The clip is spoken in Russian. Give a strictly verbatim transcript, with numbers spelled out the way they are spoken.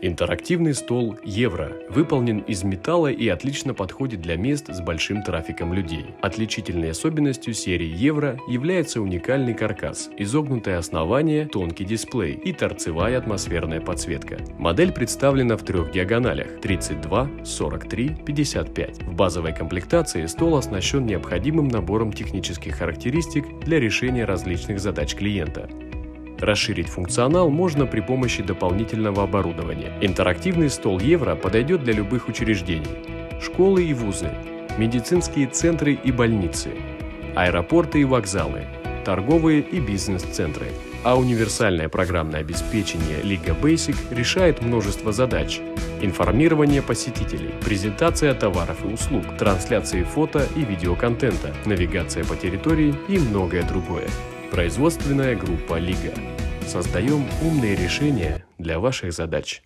Интерактивный стол «Евро» выполнен из металла и отлично подходит для мест с большим трафиком людей. Отличительной особенностью серии «Евро» является уникальный каркас, изогнутое основание, тонкий дисплей и торцевая атмосферная подсветка. Модель представлена в трех диагоналях – тридцать два, сорок три, пятьдесят пять. В базовой комплектации стол оснащен необходимым набором технических характеристик для решения различных задач клиента. Расширить функционал можно при помощи дополнительного оборудования. Интерактивный стол «Евро» подойдет для любых учреждений – школы и вузы, медицинские центры и больницы, аэропорты и вокзалы, торговые и бизнес-центры. А универсальное программное обеспечение «Лига Бейсик» решает множество задач – информирование посетителей, презентация товаров и услуг, трансляции фото и видеоконтента, навигация по территории и многое другое. Производственная группа «Лига». Создаем умные решения для ваших задач.